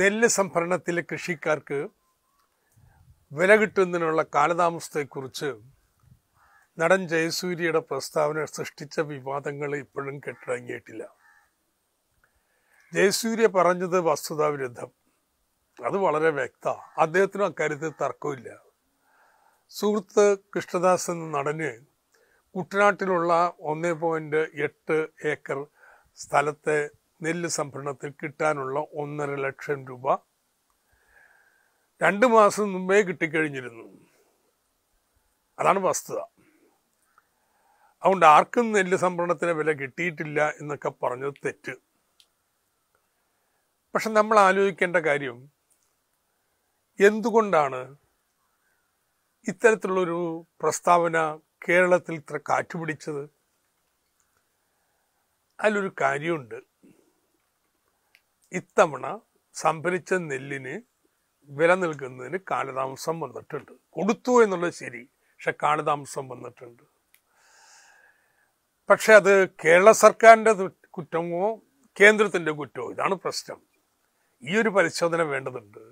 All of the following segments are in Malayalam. നെല്ല് സംഭരണത്തിലെ കൃഷിക്കാർക്ക് വില കിട്ടുന്നതിനുള്ള കാലതാമസത്തെക്കുറിച്ച് നടൻ ജയസൂര്യയുടെ പ്രസ്താവന സൃഷ്ടിച്ച വിവാദങ്ങൾ ഇപ്പോഴും കെട്ടടങ്ങിയിട്ടില്ല. ജയസൂര്യ പറഞ്ഞത് വസ്തുതാവിരുദ്ധം, അത് വളരെ വ്യക്തമാണ്. അദ്ദേഹത്തിനും അക്കാര്യത്തിൽ തർക്കമില്ല. സുഹൃത്ത് കൃഷ്ണദാസ് എന്ന നടന് കുട്ടനാട്ടിലുള്ള 1.8 ഏക്കർ സ്ഥലത്തെ നെല്ല് സംഭരണത്തിൽ കിട്ടാനുള്ള 1,50,000 രൂപ 2 മാസം മുമ്പേ കിട്ടിക്കഴിഞ്ഞിരുന്നു. അതാണ് വസ്തുത. അതുകൊണ്ട് ആർക്കും നെല്ല് സംഭരണത്തിന് വില കിട്ടിയിട്ടില്ല എന്നൊക്കെ പറഞ്ഞത് തെറ്റ്. പക്ഷെ നമ്മൾ ആലോചിക്കേണ്ട കാര്യം, എന്തുകൊണ്ടാണ് ഇത്തരത്തിലുള്ളൊരു പ്രസ്താവന കേരളത്തിൽ ഇത്ര കാറ്റുപിടിച്ചത്? അതിലൊരു കാര്യമുണ്ട്. ഇത്തവണ സംഭരിച്ച നെല്ലിന് വില നൽകുന്നതിന് കാലതാമസം വന്നിട്ടുണ്ട്. കൊടുത്തു എന്നുള്ളത് ശരി, പക്ഷെ കാലതാമസം വന്നിട്ടുണ്ട്. പക്ഷെ അത് കേരള സർക്കാരിൻ്റെ കുറ്റമോ കേന്ദ്രത്തിൻ്റെ കുറ്റമോ? ഇതാണ് പ്രശ്നം. ഈ ഒരു പരിശോധന വേണ്ടതുണ്ട്.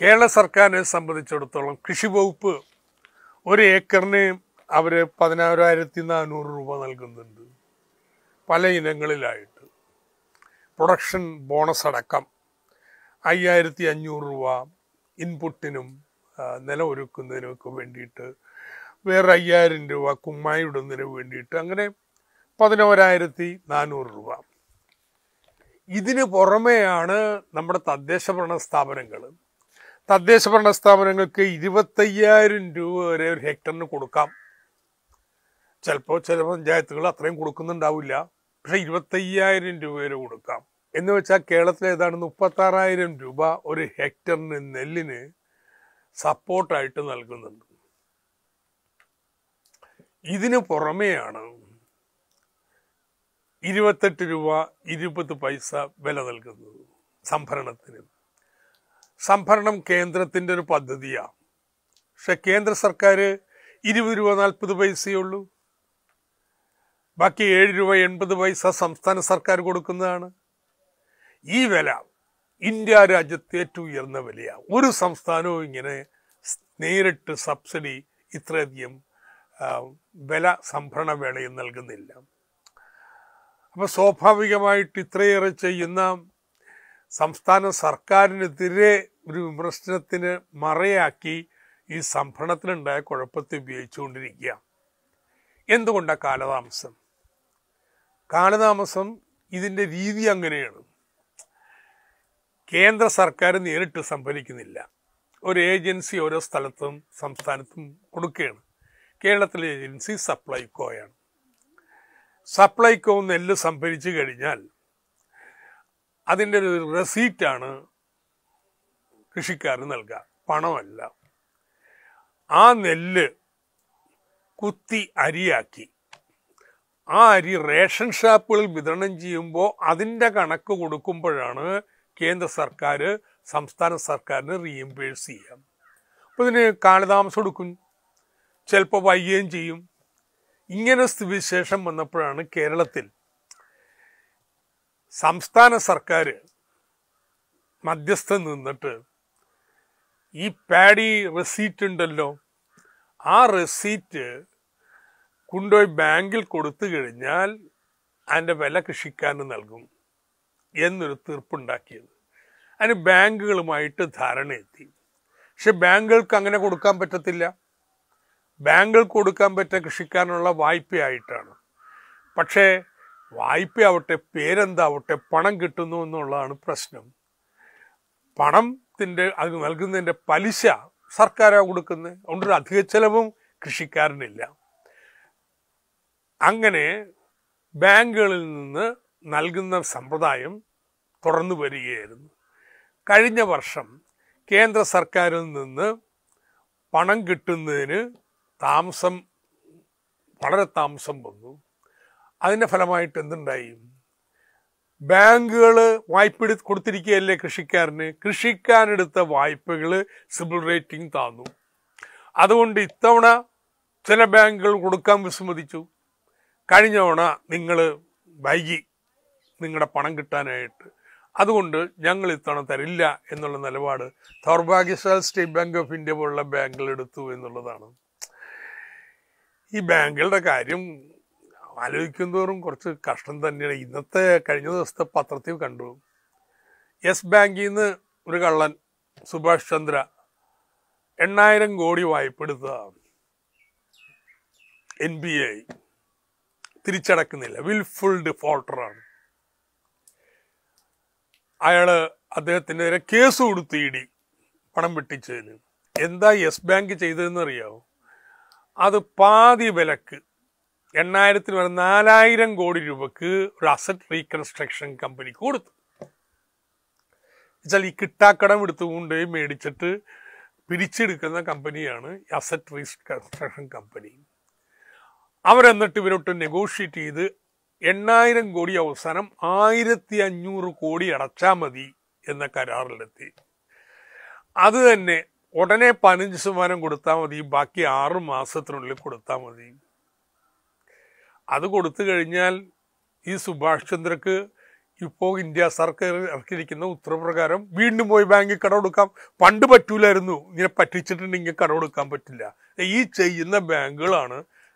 കേരള സർക്കാരിനെ സംബന്ധിച്ചിടത്തോളം കൃഷി വകുപ്പ് 1 ഏക്കറിന് അവർ 14,400 രൂപ നൽകുന്നുണ്ട്, പല ഇനങ്ങളിലായിട്ട്. പ്രൊഡക്ഷൻ ബോണസ് അടക്കം 5,500 രൂപ ഇൻപുട്ടിനും നിലം ഒരുക്കുന്നതിനുമൊക്കെ വേണ്ടിയിട്ട്, വേറെ 5,000 രൂപ കുമ്മായി ഇടുന്നതിന് വേണ്ടിയിട്ട്, അങ്ങനെ 11,400 രൂപ. ഇതിന് പുറമെയാണ് നമ്മുടെ തദ്ദേശഭരണ സ്ഥാപനങ്ങൾക്ക് 25,000 രൂപ വരെ 1 ഹെക്ടറിന് കൊടുക്കാം. ചിലപ്പോൾ ചില പഞ്ചായത്തുകൾ അത്രയും കൊടുക്കുന്നുണ്ടാവില്ല, പക്ഷെ 25,000 രൂപ വരെ കൊടുക്കാം. എന്ന് വെച്ചാൽ കേരളത്തിൽ ഏതാണ് 36,000 രൂപ 1 ഹെക്ടറിന് നെല്ലിന് സപ്പോർട്ടായിട്ട് നൽകുന്നുണ്ട്. ഇതിന് പുറമെയാണ് 28.20 രൂപ വില നൽകുന്നത് സംഭരണത്തിന്. സംഭരണം കേന്ദ്രത്തിൻ്റെ ഒരു പദ്ധതിയാണ്, പക്ഷെ കേന്ദ്ര സർക്കാർ 20.40 രൂപയേ ഉള്ളൂ. ബാക്കി 7.80 രൂപ സംസ്ഥാന സർക്കാർ കൊടുക്കുന്നതാണ്. ഈ വില ഇന്ത്യ രാജ്യത്തെ ഏറ്റവും ഉയർന്ന വിലയാണ്. ഒരു സംസ്ഥാനവും ഇങ്ങനെ നേരിട്ട് സബ്സിഡി ഇത്രയധികം വില സംഭരണ വേളയിൽ നൽകുന്നില്ല. അപ്പോൾ സ്വാഭാവികമായിട്ട് ഇത്രയേറെ ചെയ്യുന്ന സംസ്ഥാന സർക്കാരിനെതിരെ ഒരു വിമർശനത്തിന് മറയാക്കി ഈ സംഭരണത്തിനുണ്ടായ കുഴപ്പത്തെ ഉപയോഗിച്ചുകൊണ്ടിരിക്കുക. എന്തുകൊണ്ടാണ് കാലതാമസം? കാലതാമസം ഇതിൻ്റെ രീതി അങ്ങനെയാണ്. കേന്ദ്ര സർക്കാർ നേരിട്ട് സംഭരിക്കുന്നില്ല. ഒരു ഏജൻസി ഓരോ സ്ഥലത്തും സംസ്ഥാനത്തും കൊടുക്കുകയാണ്. കേരളത്തിലെ ഏജൻസി സപ്ലൈകോയാണ്. സപ്ലൈകോ നെല്ല് സംഭരിച്ചു കഴിഞ്ഞാൽ അതിൻ്റെ ഒരു റെസീറ്റാണ് കൃഷിക്കാരന് നൽകുക, പണമല്ല. ആ നെല്ല് കുത്തി അരിയാക്കി ആ അരി റേഷൻ ഷോപ്പുകളിൽ വിതരണം ചെയ്യുമ്പോൾ അതിൻ്റെ കണക്ക് കൊടുക്കുമ്പോഴാണ് കേന്ദ്ര സർക്കാർ സംസ്ഥാന സർക്കാരിന് റീഇംബേഴ്സ് ചെയ്യാം. അപ്പോൾ ഇതിന് കാലതാമസം എടുക്കും, ചിലപ്പോൾ വൈകുകയും ചെയ്യും. ഇങ്ങനെ സ്ഥിതിവിശേഷം വന്നപ്പോഴാണ് കേരളത്തിൽ സംസ്ഥാന സർക്കാർ മധ്യസ്ഥം നിന്നിട്ട് ഈ പാഡി റെസീറ്റ് ഉണ്ടല്ലോ, ആ റെസീറ്റ് കൊണ്ടുപോയി ബാങ്കിൽ കൊടുത്തു കഴിഞ്ഞാൽ അതിൻ്റെ വില കൃഷിക്കാരന് നൽകും എന്നൊരു തീർപ്പുണ്ടാക്കിയത്. അതിന് ബാങ്കുകളുമായിട്ട് ധാരണയെത്തി. പക്ഷെ ബാങ്കുകൾക്ക് അങ്ങനെ കൊടുക്കാൻ പറ്റത്തില്ല. ബാങ്കുകൾക്ക് കൊടുക്കാൻ പറ്റ കൃഷിക്കാരനുള്ള വായ്പയായിട്ടാണ്. പക്ഷേ വായ്പയാവട്ടെ പേരെന്താവട്ടെ പണം കിട്ടുന്നു എന്നുള്ളതാണ് പ്രശ്നം. പണത്തിൻ്റെ അത് നൽകുന്നതിൻ്റെ പലിശ സർക്കാരാണ് കൊടുക്കുന്നത്. അതുകൊണ്ടൊരു അധിക ചെലവും കൃഷിക്കാരനില്ല. അങ്ങനെ ബാങ്കുകളിൽ നിന്ന് നൽകുന്ന സമ്പ്രദായം തുടർന്നു വരികയായിരുന്നു. കഴിഞ്ഞ വർഷം കേന്ദ്ര സർക്കാരിൽ നിന്ന് പണം കിട്ടുന്നതിന് വളരെ താമസം വന്നു. അതിൻ്റെ ഫലമായിട്ട് എന്തുണ്ടായി? ബാങ്കുകൾ വായ്പ എടുത്ത് കൊടുത്തിരിക്കുകയല്ലേ കൃഷിക്കാരന്, കൃഷിക്കാരെടുത്ത വായ്പകൾ സിബിൽ റേറ്റിംഗ് താന്നു. അതുകൊണ്ട് ഇത്തവണ ചില ബാങ്കുകൾ കൊടുക്കാൻ വിസമ്മതിച്ചു. കഴിഞ്ഞ തവണ നിങ്ങൾ വൈകി നിങ്ങളുടെ പണം കിട്ടാനായിട്ട്, അതുകൊണ്ട് ഞങ്ങൾ ഇത്തവണ തരില്ല എന്നുള്ള നിലപാട് ദൗർഭാഗ്യവശാൽ സ്റ്റേറ്റ് ബാങ്ക് ഓഫ് ഇന്ത്യ പോലുള്ള ബാങ്കുകളെടുത്തു എന്നുള്ളതാണ്. ഈ ബാങ്കുകളുടെ കാര്യം ആലോചിക്കുന്തോറും കുറച്ച് കഷ്ടം തന്നെയാണ്. ഇന്നത്തെ കഴിഞ്ഞ ദിവസത്തെ പത്രത്തിൽ കണ്ടു, യെസ് ബാങ്കിൽ നിന്ന് ഒരു കള്ളൻ സുഭാഷ് ചന്ദ്ര 8,000 കോടി വായ്പെടുത്ത NPA തിരിച്ചടക്കുന്നില്ല, വിൽഫുൾ ഡിഫോൾട്ടറാണ്. അയാൾ അദ്ദേഹത്തിനെതിരെ കേസ് കൊടുത്ത് ഇടി പണം വെട്ടിച്ചതിന്. എന്താ യെസ് ബാങ്ക് ചെയ്തതെന്നറിയാമോ? അത് പാതി വിലക്ക് 8,000 വരെ 4,000 കോടി രൂപക്ക് ഒരു അസറ്റ് റീകൺസ്ട്രക്ഷൻ കമ്പനിക്ക് കൊടുത്തു. വെച്ചാൽ ഈ കിട്ടാക്കടം എടുത്തുകൊണ്ട് മേടിച്ചിട്ട് പിരിച്ചെടുക്കുന്ന കമ്പനിയാണ് അസറ്റ് റീകൺസ്ട്രക്ഷൻ കമ്പനി. അവരെന്നിട്ട് ഇവരോട്ട് നെഗോഷിയേറ്റ് ചെയ്ത് 8,000 കോടി അവസാനം 1,500 കോടി അടച്ചാൽ മതി എന്ന കരാറിലെത്തി. അത് തന്നെ ഉടനെ 15% കൊടുത്താൽ മതി, ബാക്കി 6 മാസത്തിനുള്ളിൽ കൊടുത്താൽ മതി. അത് കൊടുത്തു കഴിഞ്ഞാൽ ഈ സുഭാഷ് ചന്ദ്രക്ക് ഇപ്പോൾ ഇന്ത്യ സർക്കാർ ഇറക്കിയിരിക്കുന്ന ഉത്തരപ്രകാരം വീണ്ടും പോയി ബാങ്കിൽ കടം കൊടുക്കാം. പണ്ട് പറ്റൂലായിരുന്നു, ഇങ്ങനെ പറ്റിച്ചിട്ടുണ്ടെങ്കിൽ കടം കൊടുക്കാൻ പറ്റില്ല. ഈ ചെയ്യുന്ന ബാങ്കുകളാണ്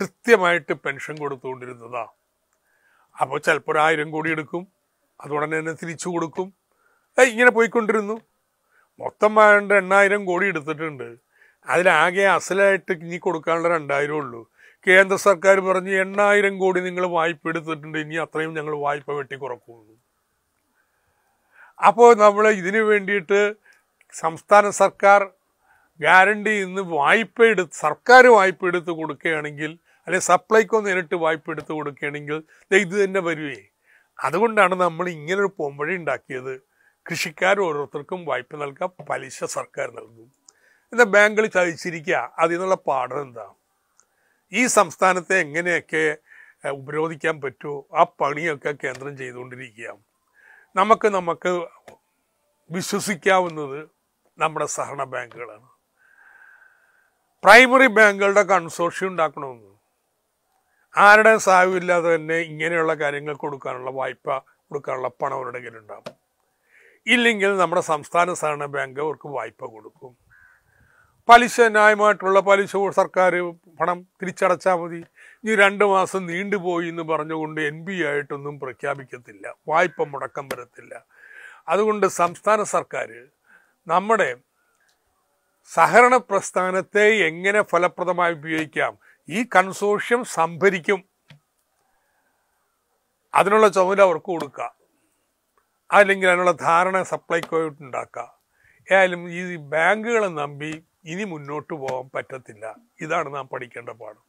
കൃത്യമായിട്ട് പെൻഷൻ കൊടുത്തുകൊണ്ടിരുന്നതാ. അപ്പോൾ ചിലപ്പോൾ 1,000 കോടി എടുക്കും, അതുടനെ തന്നെ തിരിച്ചു കൊടുക്കും, ഇങ്ങനെ പോയിക്കൊണ്ടിരുന്നു. മൊത്തം 8,000 കോടി എടുത്തിട്ടുണ്ട്. അതിലാകെ അസലായിട്ട് ഇനി കൊടുക്കാനുള്ള 2,000 ഉള്ളൂ. കേന്ദ്ര സർക്കാർ പറഞ്ഞ് 8,000 കോടി നിങ്ങൾ വായ്പ എടുത്തിട്ടുണ്ട്, ഇനി അത്രയും ഞങ്ങൾ വായ്പ വെട്ടി കുറക്കുന്നു. അപ്പോൾ നമ്മൾ ഇതിനു വേണ്ടിയിട്ട് സംസ്ഥാന സർക്കാർ ഗ്യാരണ്ടി ഇന്ന് വായ്പ എടുത്ത് സർക്കാർ വായ്പ എടുത്ത് കൊടുക്കുകയാണെങ്കിൽ, അല്ലെങ്കിൽ സപ്ലൈക്കോ നേരിട്ട് വായ്പ എടുത്ത് കൊടുക്കുകയാണെങ്കിൽ ഇത് തന്നെ വരുവേ. അതുകൊണ്ടാണ് നമ്മൾ ഇങ്ങനൊരു പോംവഴി ഉണ്ടാക്കിയത്. കൃഷിക്കാർ ഓരോരുത്തർക്കും വായ്പ നൽകാം, പലിശ സർക്കാർ നൽകും. എന്നാൽ ബാങ്കുകൾ ചതിച്ചിരിക്കുക. അതിൽ നിന്നുള്ള പാഠം എന്താ? ഈ സംസ്ഥാനത്തെ എങ്ങനെയൊക്കെ ഉപരോധിക്കാൻ പറ്റുമോ ആ പണിയൊക്കെ കേന്ദ്രം ചെയ്തുകൊണ്ടിരിക്കുക. നമുക്ക് വിശ്വസിക്കാവുന്നത് നമ്മുടെ സഹകരണ ബാങ്കുകളാണ്. പ്രൈമറി ബാങ്കുകളുടെ കൺസോർഷ്യം ഉണ്ടാക്കണമെന്ന്, ആരുടെ സാഹചര്യമില്ലാതെ തന്നെ ഇങ്ങനെയുള്ള കാര്യങ്ങൾ കൊടുക്കാനുള്ള വായ്പ കൊടുക്കാനുള്ള പണം അവരുടെ കയ്യിലുണ്ടാകും. ഇല്ലെങ്കിൽ നമ്മുടെ സംസ്ഥാന സഹകരണ ബാങ്ക് അവർക്ക് വായ്പ കൊടുക്കും. പലിശ ന്യായമായിട്ടുള്ള പലിശ സർക്കാർ പണം തിരിച്ചടച്ചാൽ മതി. ഇനി 2 മാസം നീണ്ടുപോയി എന്ന് പറഞ്ഞുകൊണ്ട് NPA ആയിട്ടൊന്നും പ്രഖ്യാപിക്കത്തില്ല, വായ്പ മുടക്കം വരത്തില്ല. അതുകൊണ്ട് സംസ്ഥാന സർക്കാർ നമ്മുടെ സഹകരണ പ്രസ്ഥാനത്തെ എങ്ങനെ ഫലപ്രദമായി ഉപയോഗിക്കാം, ഈ കൺസോർഷ്യം സംഭരിക്കും, അതിനുള്ള ചുമതല അവർക്ക് കൊടുക്കുക, അല്ലെങ്കിൽ അതിനുള്ള ധാരണ സപ്ലൈക്കോയിട്ടുണ്ടാക്കുക. ഏതായാലും ഈ ബാങ്കുകളെ നമ്പി ഇനി മുന്നോട്ട് പോകാൻ പറ്റത്തില്ല. ഇതാണ് നാം പഠിക്കേണ്ട പാഠം.